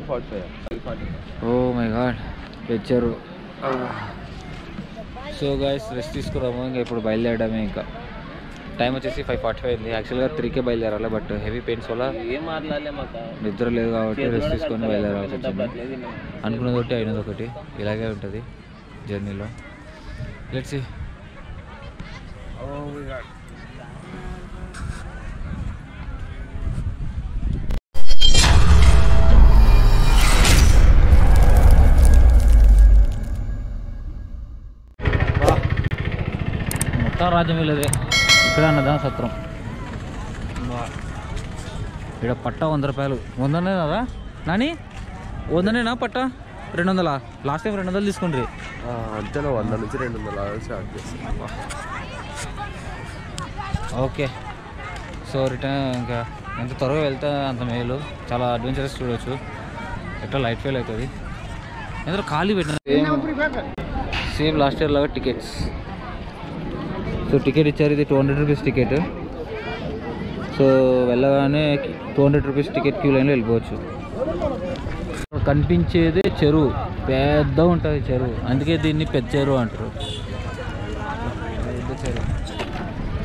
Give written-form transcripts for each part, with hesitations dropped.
445. Oh my god, picture. So guys, rest తీసుకురాము. ఇప్పుడు బయలుదేరడమే. ఇంకా టైం వచ్చేసి 5:45. యాక్చువల్గా 3కే బయలుదేరాలి, బట్ హెవీ పెయిన్స్ వల్ల నిద్ర లేదు కాబట్టి రెస్ట్ తీసుకొని బయలుదేరాల్సి వచ్చింది. అనుకున్నదొకటి అయినదొకటి, ఇలాగే ఉంటుంది జర్నీలో. Let's see. Oh my god. राजमील इकड़ा सत्र इक पट्ट ₹100 वंदने कदा नानी वंदने पट्ट रेल लास्ट टाइम ₹200 अंत ओके सो रिटर्न इंका एंत त्वर वेलता अंत मेल चला अडवेंचरस चूडो एट लाइट फेल अंदर खाली सेम लास्ट इयर लगा टिकेट्स सो टिकेट इच्छारे ₹200 टिकेट सो వెళ్ళగానే ₹200 టికెట్ క్యూ లైన్ లో వెళ్ళిపోవచ్చు. కనిపించేదే చెరువు, పెద్ద ఉంటది చెరువు, అందుకే దీన్ని పెద్ద చెరువు అంటారు.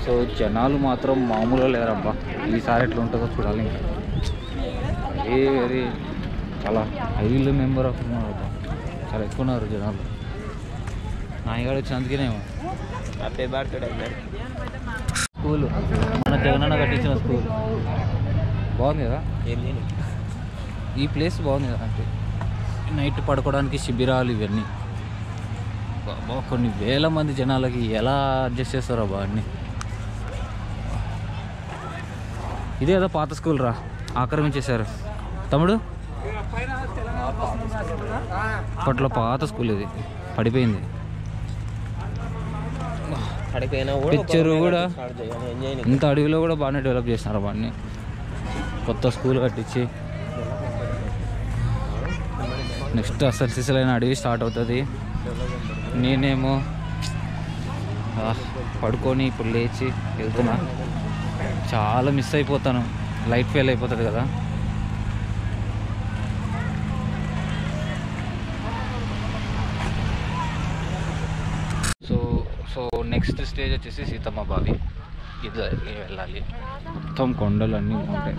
సో జనాలు మాత్రం మామూలుగా లేరబ్బా. ఈసారి ఎట్లా ఉంటుందో చూడాలి. ఇంకా ఏ వెరీ చాలా హైలీ మెంబర్ ఆఫ్ ఉన్నారబ్బా, చాలా ఎక్కువ ఉన్నారు జనాలు. నాయగాడు వచ్చినందుకేనేమో. స్కూల్ మన జగనన్న కట్టించిన స్కూల్ బాగుంది కదా. ఈ ప్లేస్ బాగుంది కదా, అంటే నైట్ పడుకోవడానికి శిబిరాలు ఇవన్నీ. కొన్ని వేల మంది జనాలకి ఎలా అడ్జస్ట్ చేస్తారో బాగా. ఇదే కదా పాత స్కూల్ రా, ఆక్రమించేశారు తమ్ముడు. అప్పట్లో పాత స్కూల్ ఇది, పడిపోయింది. పిక్చర్ కూడా ఇంత అడవిలో కూడా బాగానే డెవలప్ చేస్తున్నారు. వాడిని కొత్త స్కూల్ కట్టించి నెక్స్ట్ అసలు శ్రీశైలం అడవి స్టార్ట్ అవుతుంది. నేనేమో పడుకొని ఇప్పుడు లేచి వెళ్తున్నా. చాలా మిస్ అయిపోతాను, లైట్ ఫెయిల్ అయిపోతుంది కదా. నెక్స్ట్ స్టేజ్ వచ్చేసి సీతమ్మ బావి. ఇది వెళ్ళాలి. మొత్తం కొండలు అన్నీ ఉంటాయి.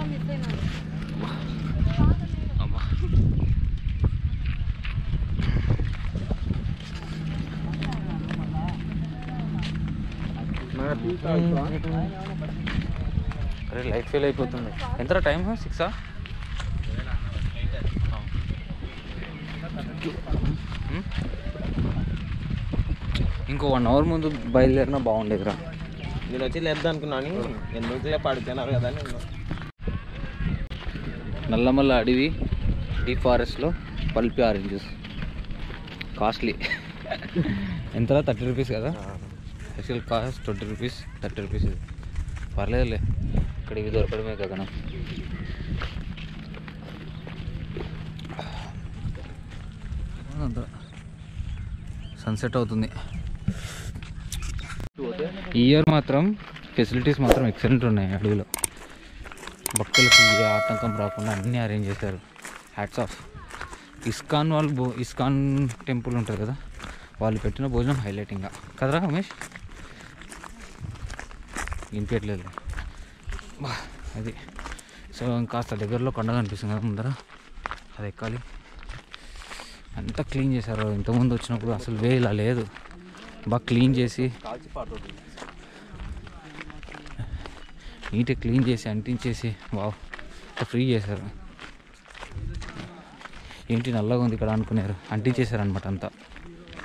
అరే లైట్ ఫెయిల్ అయిపోతుంది. ఎంత టైం? 6 ఇంకో 1 hour ముందు బయలుదేరినా బాగుండేదిరా. నేను వచ్చి లేద్దాం అనుకున్నాను, ఎందుకులే పడుతున్నారు కదా. నల్లమల్ల అడవి, డీ ఫారెస్ట్లో పల్పి ఆరెంజెస్ కాస్ట్లీ. ఎంతరా? ₹30 కదా. Actual cost ₹20, ₹30. ఇది పర్లేదులే, ఇక్కడ ఇవి దొరకడమే కదా. సన్సెట్ అవుతుంది. ఈ ఇయర్ మాత్రం ఫెసిలిటీస్ మాత్రం ఎక్సలెంట్ ఉన్నాయి. అడవిలో భక్తులకు ఏ ఆటంకం రాకుండా అన్నీ అరేంజ్ చేశారు. Hats off. ఇస్కాన్ వాళ్ళు, ఇస్కాన్ టెంపుల్ ఉంటుంది కదా, వాళ్ళు పెట్టిన భోజనం హైలైటింగ్గా కదరా రమేష్. వినిపించట్లేదు అది. సో ఇంకాస్త దగ్గరలో కొండ కనిపిస్తుంది కదా ముందర, అది ఎక్కాలి. అంతా క్లీన్ చేశారు. ఇంతకుముందు వచ్చినప్పుడు అసలు వే ఇలా లేదు. బాగా క్లీన్ చేసి నీట్గా క్లీన్ చేసి అంటించేసి బాగా ఫ్రీ చేశారు. ఏంటి నల్లగా ఉంది ఇక్కడ అనుకున్నారు, అంటించేశారు అనమాట. అంతా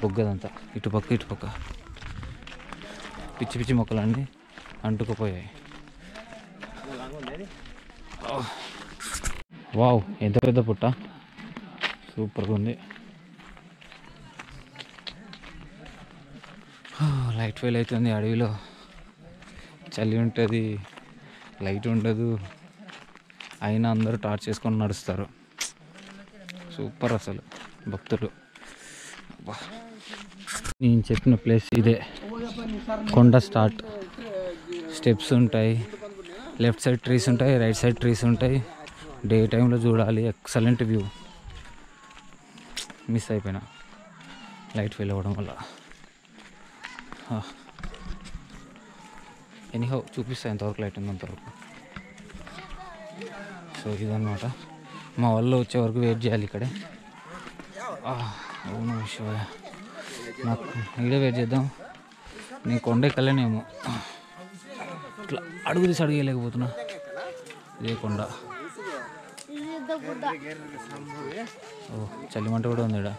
బొగ్గదంతా ఇటుపక్క ఇటుపక్క పిచ్చి పిచ్చి మొక్కలు అన్నీ అంటుకుపోయాయి. వావ్, ఎంత పెద్ద పుట్ట, సూపర్గా ఉంది. లైట్ ఫెయిల్ అవుతుంది. అడవిలో చలి ఉంటుంది, లైట్ ఉండదు, అయినా అందరూ టార్చ్ చేసుకొని నడుస్తారు. సూపర్ అసలు భక్తులు. నేను చెప్పిన ప్లేస్ ఇదే. కొండ స్టార్ట్, స్టెప్స్ ఉంటాయి, లెఫ్ట్ సైడ్ ట్రీస్ ఉంటాయి, రైట్ సైడ్ ట్రీస్ ఉంటాయి. డే టైంలో చూడాలి, ఎక్సలెంట్ వ్యూ. మిస్ అయిపోయినా లైట్ ఫెయిల్ అవ్వడం వల్ల. ఎనీహో చూపిస్తా ఎంతవరకు లైట్ ఉంది అంతవరకు. సో ఇదన్నమాట, మా వాళ్ళు వచ్చే వరకు వెయిట్ చేయాలి ఇక్కడే. అవును శివయ్య, నాకు ఇక్కడే వెయిట్ చేద్దాం. నేను కొండ ఎక్కలేనేమో, ఇట్లా అడుగు తీసి అడిగేయలేకపోతున్నా. ఇదే కొండ. ఓ చలిమంట కూడా ఉంది ఇక్కడ.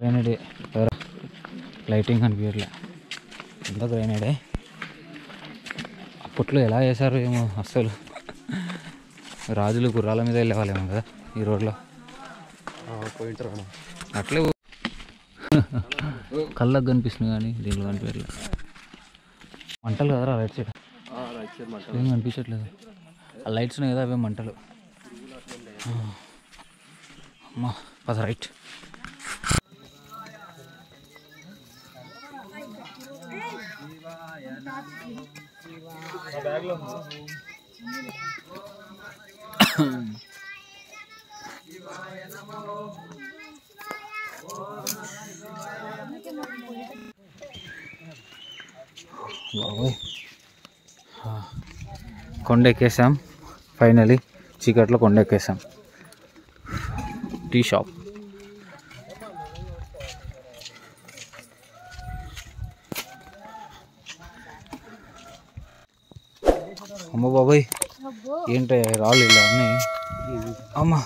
గ్రైనేడే లైటింగ్ కనిపించట్లే, ఎంత గ్రైనేడే. అప్పట్లో ఎలా చేశారు ఏమో, అస్సలు రాజులు గుర్రాల మీద వెళ్ళేవాళ్ళేమో కదా ఈ రోడ్లో. అట్లే కళ్ళకు కనిపిస్తుంది కానీ దీనిలో కనిపించట్లేదు. మంటలు కదరా రైట్ సైడ్, ఏం కనిపించట్లేదు. ఆ లైట్స్ ఉన్నాయి కదా అవే మంటలు. అమ్మా పద రైట్. కొండ ఎక్కేసాం ఫైనలీ, చీకట్లో కొండ ఎక్కేసాం. టీ షాప్ అమ్మ బాబాయ్ ఏంటి రాళ్ళు ఇలా ఉన్నాయి. అమ్మా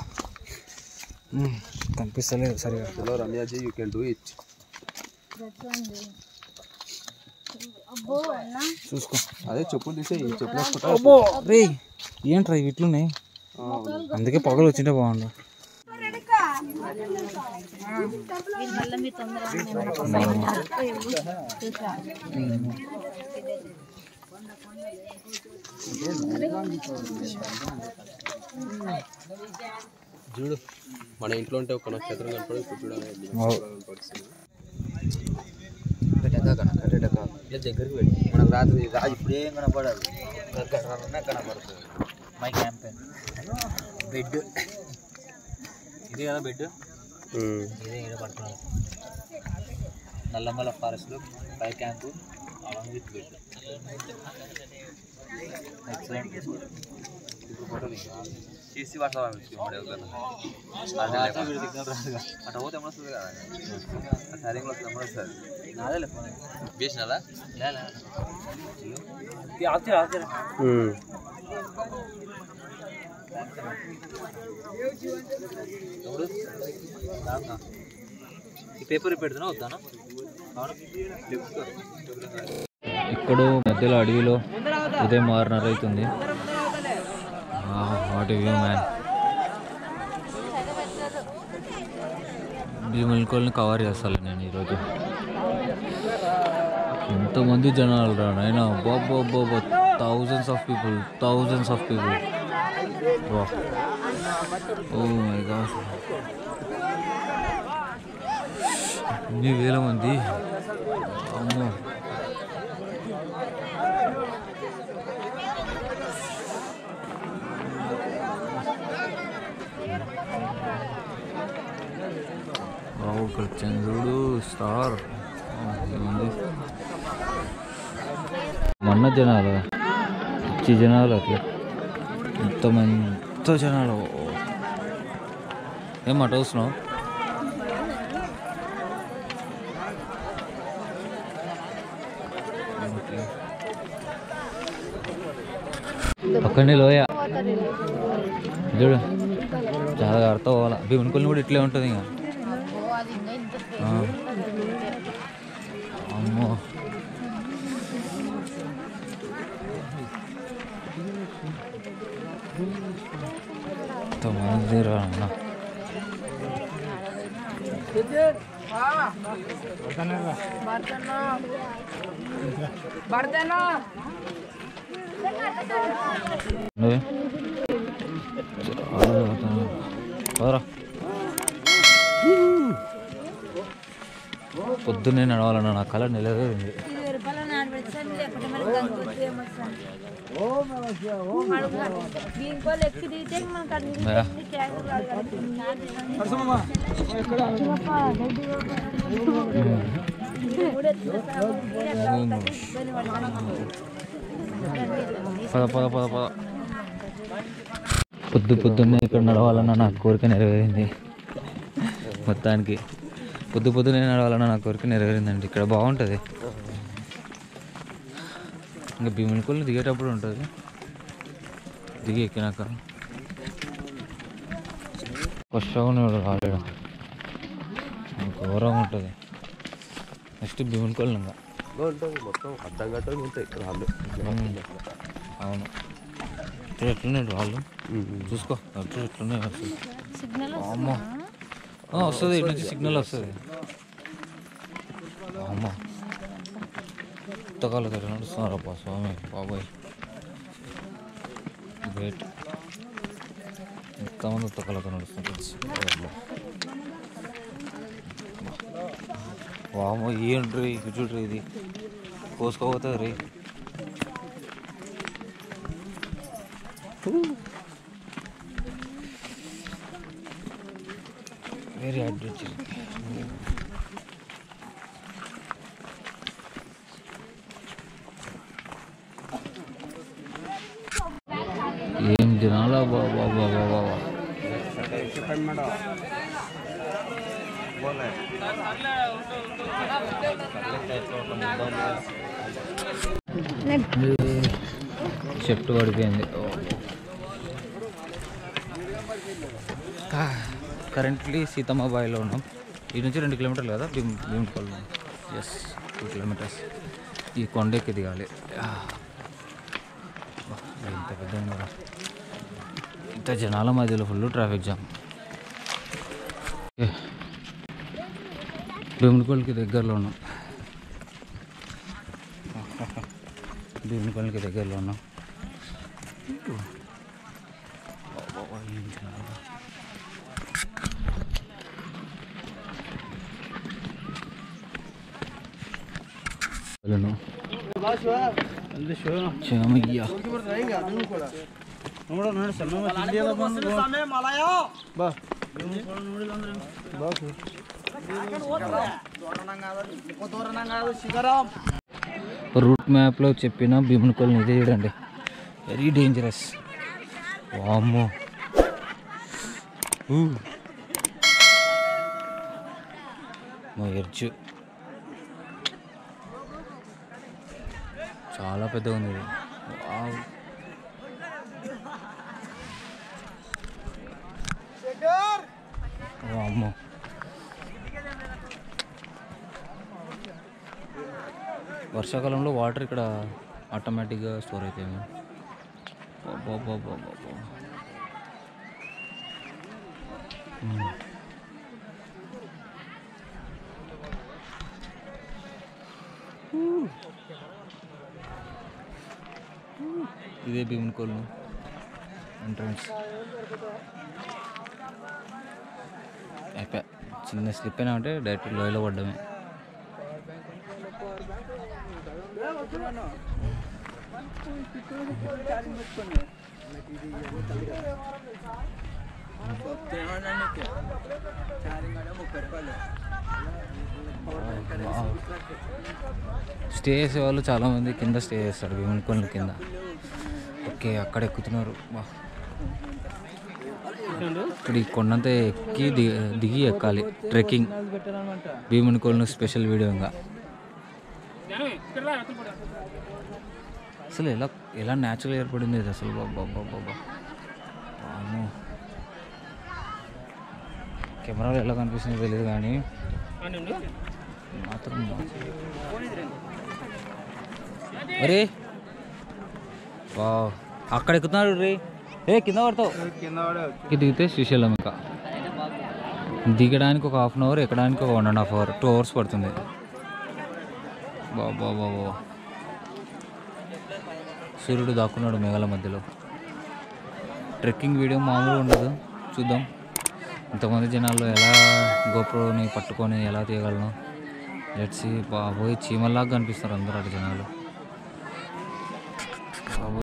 కనిపిస్తలేదు సరిగా. Hello Ramyaji, you can do it. చూసుకో అదే చెప్పులు తీసే చెప్పులు రే. ఏంట్రా ఇట్లున్నాయి, అందుకే పొగలు వచ్చింటే బాగుండు. చూడు మన ఇంట్లో ఉంటే ఒక నక్షత్రం కనపడదు, దగ్గరికి వెళ్ళి మనకు రాత్రి రాజు ఇప్పుడు ఏం కనపడదు, కనపడుతుంది. మై క్యాంపెయిన్ బెడ్ ఇది కదా, బెడ్ ఇదే ఇక్కడ పడుతున్నాం. నల్లమల ఫారెస్ట్లో పై క్యాంపు అలాంగ్ విత్ బెడ్. చేసి వాట్సాప్ అట్లా పోతే వస్తుంది కదా, సరే వస్తుంది. నాదే వేసినారా ఈ పేపర్ పెడుతున్నా వద్దానా. ఇక్కడ మధ్యలో అడవిలో ఉదయం 6:30 అవుతుంది. What view man. Bheemuni Kolanu cover చేస్తాను నేను ఈరోజు. ఎంతమంది జనాలు రా నాయనా, బాబా thousands of people. Oh my God, ఎన్ని వేల మంది. అమ్మో చంద్రుడు స్టార్ మొన్న జనాలు ఇచ్చి జనాలు అట్లా మొత్తం ఎంతో జనాలు. ఏమాట వస్తున్నావు అక్కడి లోయ చూడు, చాలా అర్థం అవ్వాలి. భీముని కొలను కూడా ఇట్లే ఉంటుంది ఇంకా. అమ్మో తొమ్మిదిరా అన్న, పొద్దున్నే నడవాలన్నా నా కళ నిలవేరింది. పద పద పద పద పొద్దు పొద్దున్నే ఇక్కడ నడవాలన్న నా కోరిక నెరవేరింది. మొత్తానికి పొద్దు పొద్దునే నడవాలన్న నా కోరిక నెరవేరిందండి. ఇక్కడ బాగుంటుంది. ఇంకా భీముని కొలను దిగేటప్పుడు ఉంటుంది, దిగి ఎక్కినాక కొత్తగా ఉన్నాడు ఆల్రెడీ ఘోరంగా ఉంటుంది. నెక్స్ట్ భీముని కొలను మొత్తం అర్థం కట్టడం ఉంటాయి వాళ్ళు. అవును ఎట్లున్నాడు వాళ్ళు చూసుకో, ఎట్లున్నాయి అమ్మ వస్తుంది, ఇటు నుంచి సిగ్నల్ వస్తుంది. అమ్మ పుస్తకాలు కట్ట నడుస్తున్నారు. అబ్బా స్వామి బాబాయ్ గ్రేట్, ఎంతమంది పుస్తకాలతో నడుస్తున్నారు. వామో ఏంట్రీ చూడరీ, ఇది కోసుకోపోతుంది రీ. Very adventure. ఏం తినాలా బాబా బాబా బాబా. చెట్టు పడిపోయింది. కరెంట్లీ సీతమ్మ బాయిలో ఉన్నాం. ఇటు నుంచి 2 కిలోమీటర్లు కదా భీముని కొలను. Yes 2 kilometres. ఈ కొండెక్కి దిగాలి. ఇంత పెద్ద ఉన్నారా, ఇంత జనాల మధ్యలో ఫుల్ ట్రాఫిక్ జామ్. భీముని కొలనుకి దగ్గరలో ఉన్నాం, భీముని కొలనుకి దగ్గరలో ఉన్నాం. రూట్ మ్యాప్లో చెప్పిన భీముని కొలను ఇదే చూడండి. Very dangerous. వామ్మో ఎర్చు చాలా పెద్దగా ఉంది. అమ్మో వర్షాకాలంలో వాటర్ ఇక్కడ ఆటోమేటిక్గా స్టోర్ అవుతాయి. ఇదే భీముని కొలను ఎంట్రన్స్. చిన్న స్లిప్ అయినా అంటే డైరెక్ట్ లోయలో పడ్డమే. స్టే చేసే వాళ్ళు చాలామంది కింద స్టే చేస్తారు భీముని కొలను కింద. ఓకే అక్కడ ఎక్కుతున్నారు. ఇక్కడ ఈ కొండంతా ఎక్కి దిగి ఎక్కాలి. ట్రెక్కింగ్ భీముని కొలను స్పెషల్ వీడియోగా. అసలు ఎలా ఎలా న్యాచురల్ ఏర్పడింది ఇది అసలు. బాబా బాబా కెమెరాలో ఎలా కనిపిస్తుందో తెలియదు కానీ మాత్రం అరే అక్కడ ఎక్కుతున్నారు రే. ఏ కింద పడతావు. దిగితే శ్రీశైలం. ఇంకా దిగడానికి ఒక 1/2 అవర్, ఎక్కడానికి ఒక 1.5 అవర్, 2 అవర్స్ పడుతుంది. బాబా బాబా సూర్యుడు దాక్కున్నాడు మేఘాల మధ్యలో. ట్రెక్కింగ్ వీడియో మామూలుగా ఉండదు. చూద్దాం ఇంతమంది జనాల్లో ఎలా గోప్రోని పట్టుకొని ఎలా తీయగలను. లెట్స్ బాబోయ్ చీమల్లాగా కనిపిస్తున్నారు అందరూ అటు జనాలు.